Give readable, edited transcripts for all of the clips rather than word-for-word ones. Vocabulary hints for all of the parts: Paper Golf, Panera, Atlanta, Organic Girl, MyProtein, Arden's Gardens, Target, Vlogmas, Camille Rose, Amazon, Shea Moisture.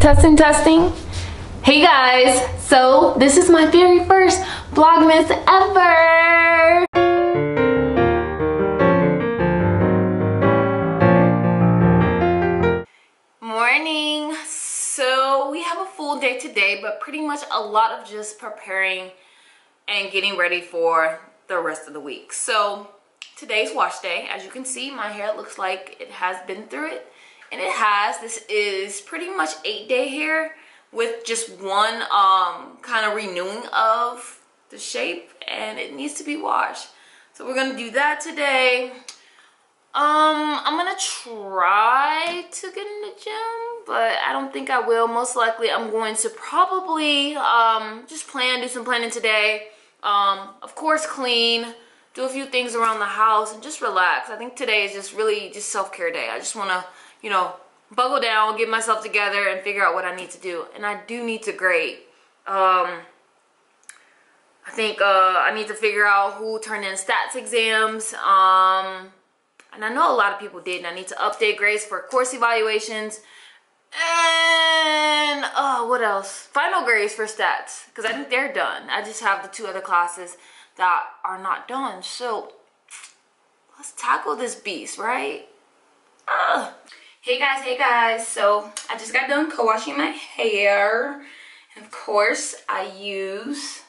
Testing. Hey guys, so this is my very first Vlogmas ever. Morning. So we have a full day today, but pretty much a lot of just preparing and getting ready for the rest of the week. So today's wash day. As you can see, my hair looks like it has been through it. And it has. This is pretty much 8-day hair with just one kind of renewing of the shape, and it needs to be washed. So we're gonna do that today. I'm gonna try to get in the gym, but I don't think I will. Most likely I'm going to probably just do some planning today. Of course clean, do a few things around the house, and just relax. I think today is just really just self-care day. I just wanna, you know, buckle down, get myself together, and figure out what I need to do. And I do need to grade. I think I need to figure out who turned in stats exams. And I know a lot of people did. And I need to update grades for course evaluations. And what else? Final grades for stats. Because I think they're done. I just have the 2 other classes that are not done. So let's tackle this beast, right? Hey guys, so I just got done co-washing my hair, and of course I use,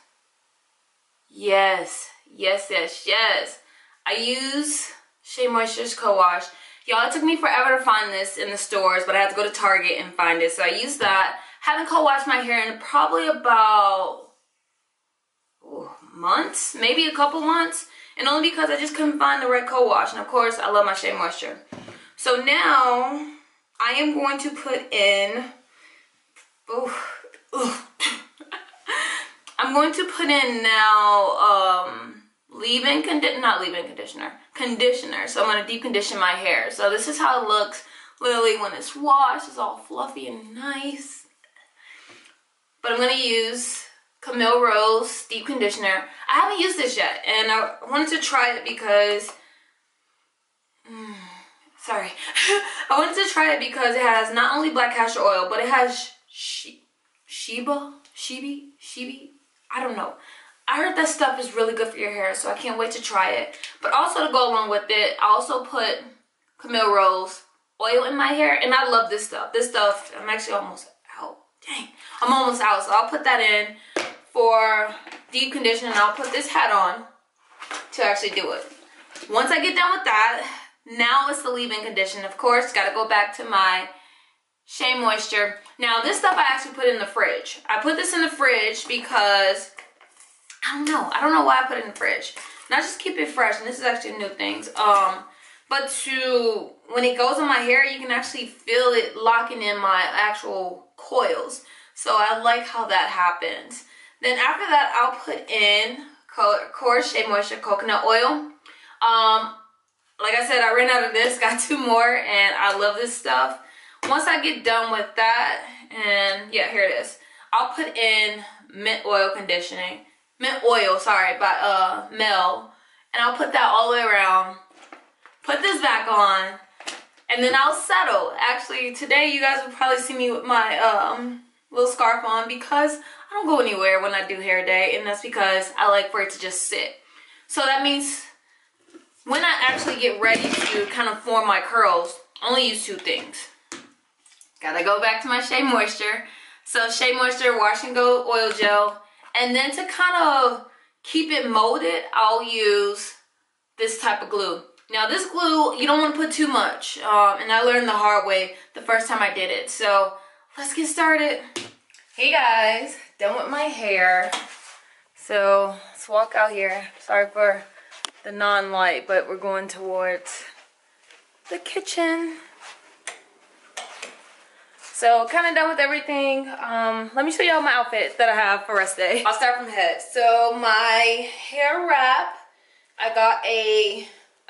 yes, I use Shea Moisture's co-wash. Y'all, it took me forever to find this in the stores, but I had to go to Target and find it, so I used that. Haven't co-washed my hair in probably about months, maybe a couple months, and only because I just couldn't find the right co-wash, and of course I love my Shea Moisture. So now I am going to put in, I'm going to put in now leave-in conditioner, not leave-in conditioner, conditioner. So I'm going to deep condition my hair. So this is how it looks literally when it's washed. It's all fluffy and nice. But I'm going to use Camille Rose deep conditioner. I haven't used this yet, and I wanted to try it because... Sorry, I wanted to try it because it has not only black castor oil, but it has shea, I don't know. I heard that stuff is really good for your hair, so I can't wait to try it. But also to go along with it, I also put Camille Rose oil in my hair, and I love this stuff. This stuff, I'm actually almost out. Dang, I'm almost out, so I'll put that in for deep conditioning, and I'll put this hat on to actually do it. Once I get done with that, now it's the leave-in conditioner. Of course, gotta go back to my Shea Moisture. Now, this stuff I actually put in the fridge. I put this in the fridge because, I don't know why I put it in the fridge. And I just keep it fresh, and this is actually new things. But when it goes on my hair, you can actually feel it locking in my actual coils. So I like how that happens. Then after that, I'll put in, of course, Shea Moisture coconut oil. Like I said, I ran out of this, got 2 more, and I love this stuff. Once I get done with that, and yeah, here it is. I'll put in mint oil, by Mel, and I'll put that all the way around. Put this back on, and then I'll settle. Actually, today you guys will probably see me with my little scarf on because I don't go anywhere when I do hair day, and that's because I like for it to just sit. So that means when I actually get ready to kind of form my curls, only use 2 things. Gotta go back to my Shea Moisture. So Shea Moisture Wash and Go Oil Gel. And then to kind of keep it molded, I'll use this type of glue. Now this glue, you don't want to put too much. And I learned the hard way the first time I did it. So let's get started. Hey guys, done with my hair. So let's walk out here. Sorry for the non-light, but we're going towards the kitchen. So kind of done with everything. Let me show y'all my outfit that I have for rest day. I'll start from head. So my hair wrap, I got I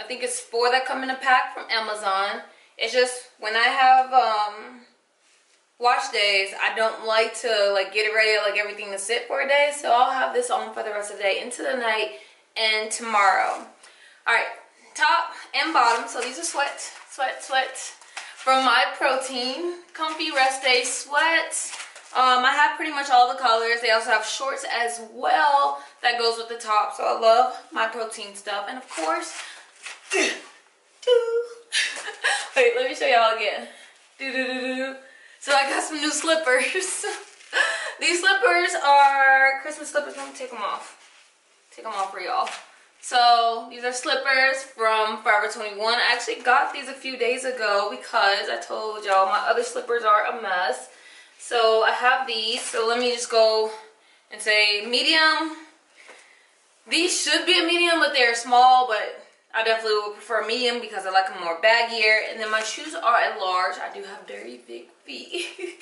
think it's 4 that come in a pack from Amazon. It's just when I have wash days, I don't like to like get it ready, like everything to sit for a day. So I'll have this on for the rest of the day into the night and tomorrow. All right, top and bottom. So these are sweats. from MyProtein, comfy rest day sweats. I have pretty much all the colors. They also have shorts as well that goes with the top. So I love MyProtein stuff. And of course, wait, let me show y'all again. So I got some new slippers. These slippers are Christmas slippers. Let me take them off. Take them off for y'all. So these are slippers from Forever 21. I actually got these a few days ago because I told y'all my other slippers are a mess. So I have these. So let me just go and say medium. These should be a medium, but they're small, but I definitely would prefer medium because I like them more baggier. And then my shoes are a large. I do have very big feet.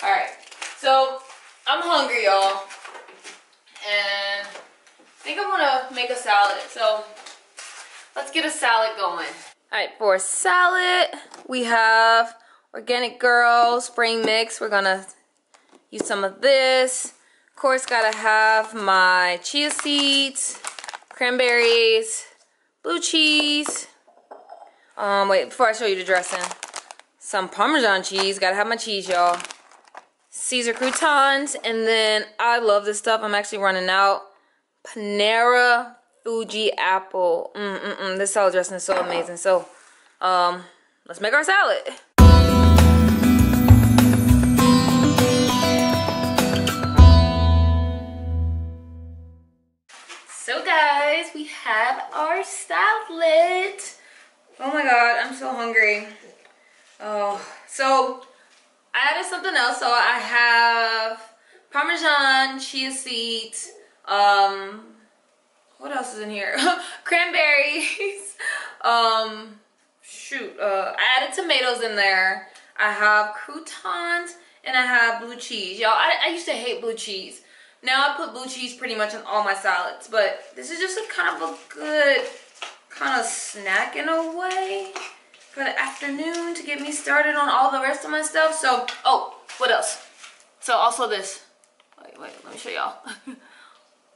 All right. So I'm hungry, y'all. And I think I'm gonna make a salad. So let's get a salad going. All right, for a salad, we have Organic Girl Spring Mix. We're gonna use some of this. Of course, gotta have my chia seeds, cranberries, blue cheese. Wait, before I show you the dressing, some Parmesan cheese. Gotta have my cheese, y'all. Caesar croutons, and then I love this stuff. I'm actually running out. Panera Fuji apple. This salad dressing is so amazing. So, let's make our salad. So guys, we have our salad. Oh my god, I'm so hungry. Oh, so I added something else. So I have Parmesan, chia seeds, what else is in here? Cranberries. I added tomatoes in there. I have croutons and I have blue cheese. Y'all, I used to hate blue cheese. Now I put blue cheese pretty much in all my salads, but this is just a kind of a good kind of snack in a way for the afternoon to get me started on all the rest of my stuff. So, oh, what else? So also this, wait, let me show y'all.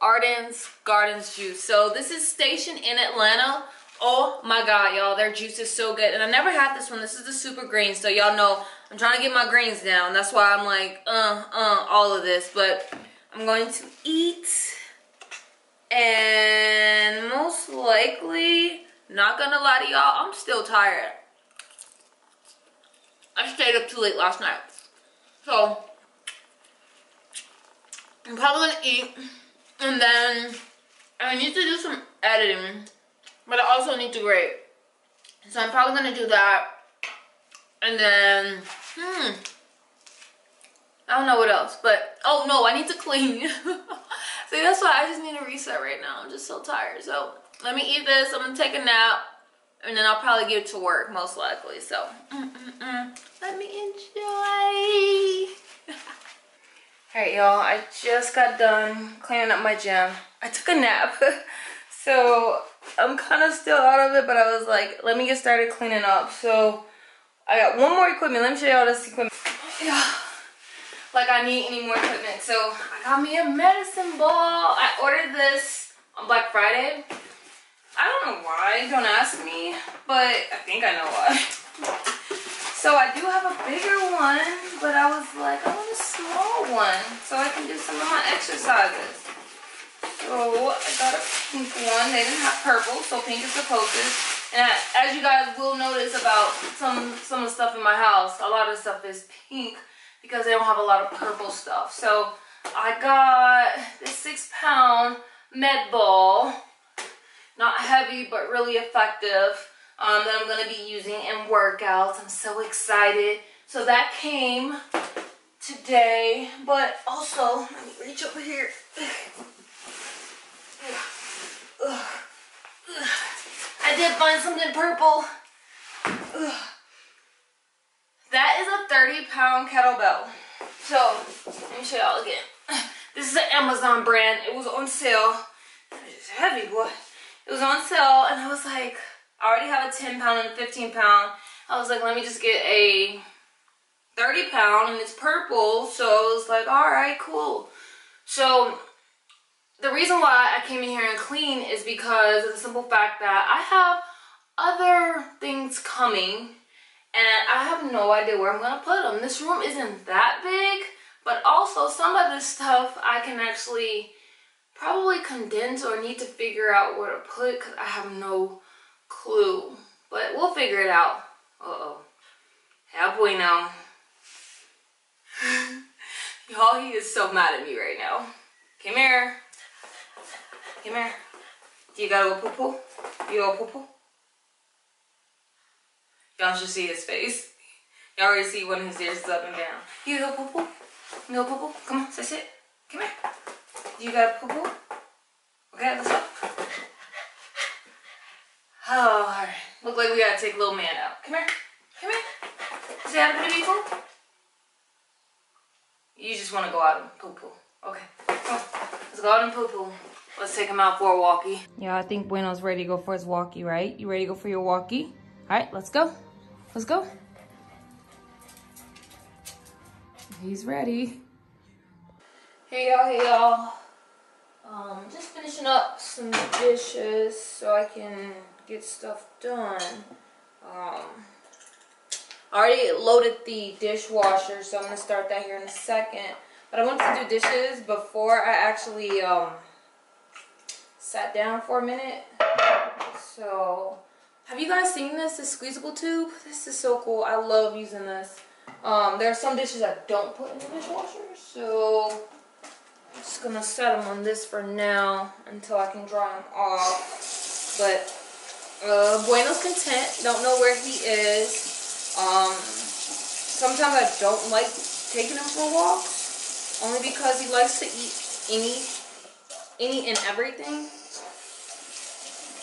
Arden's Gardens juice. So this is stationed in Atlanta. Oh my God, y'all, their juice is so good. And I never had this one. This is the super green. So y'all know I'm trying to get my greens down. That's why I'm like, all of this, but I'm going to eat and most likely, not gonna lie to y'all, I'm still tired. I stayed up too late last night. So, I'm probably gonna eat, and then I need to do some editing, but I also need to grade. So I'm probably gonna do that, and then, I don't know what else, but, oh no, I need to clean. See, that's why I just need a reset right now. I'm just so tired, so let me eat this, I'm gonna take a nap, and then I'll probably get to work, most likely, so, let me enjoy. All right, y'all, I just got done cleaning up my gym. I took a nap, so I'm kind of still out of it, but I was like, let me get started cleaning up. So I got one more equipment. Let me show y'all this equipment. Yeah, like I need any more equipment. So I got me a medicine ball. I ordered this on Black Friday. I don't know why, don't ask me, but I think I know why. So I do have a bigger one, but I was like, I want a small one so I can do some of my exercises. So I got a pink one. They didn't have purple, so pink is the closest. And as you guys will notice about some of the stuff in my house, a lot of the stuff is pink because they don't have a lot of purple stuff. So I got this 6-pound med ball. Not heavy, but really effective. That I'm going to be using in workouts. I'm so excited. So that came today, but also, let me reach over here. I did find something purple. That is a 30-pound kettlebell. So, let me show y'all again. This is an Amazon brand. It was on sale. It's heavy, boy. It was on sale, and I was like, I already have a 10-pound and a 15-pound. I was like, let me just get a 30-pound, and it's purple. So I was like, all right, cool. So the reason why I came in here and clean is because of the simple fact that I have other things coming, and I have no idea where I'm gonna put them. This room isn't that big, but also some of this stuff I can actually probably condense or need to figure out where to put because I have no clue, but we'll figure it out. Uh-oh. How we know. Y'all, he is so mad at me right now. Come here. Come here. Do you gotta go poo-poo? You go poo-poo? Y'all should see his face. Y'all already see when his ears is up and down. You go poo-poo? You go poo-poo? Come on, sit. Come here. Do you gotta poo-poo? Okay, let's go. Oh, alright. Look like we gotta take little man out. Come here. Come here. Say hi to the people. You just want to go out and poo-poo. Okay. Come on. Let's go out and poo-poo. Let's take him out for a walkie. Yeah, I think Bueno's ready to go for his walkie, right? You ready to go for your walkie? Alright, let's go. Let's go. He's ready. Hey y'all, hey y'all. Just finishing up some dishes so I can get stuff done. I already loaded the dishwasher, so I'm gonna start that here in a second. But I wanted to do dishes before I actually sat down for a minute. So, have you guys seen this? This squeezable tube? This is so cool. I love using this. There are some dishes I don't put in the dishwasher, so I'm just gonna set them on this for now until I can dry them off. But Bueno's content. Don't know where he is. Sometimes I don't like taking him for walks, only because he likes to eat any and everything,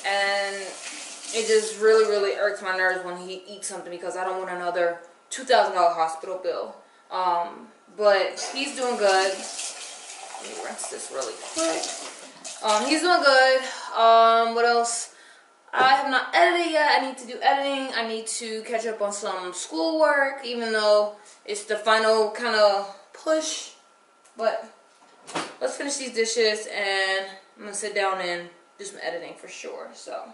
and it just really irks my nerves when he eats something because I don't want another $2,000 hospital bill. But he's doing good. Let me rinse this really quick. He's doing good. What else? I have not edited yet. I need to do editing. I need to catch up on some schoolwork, even though it's the final kind of push. But let's finish these dishes and I'm gonna sit down and do some editing for sure. So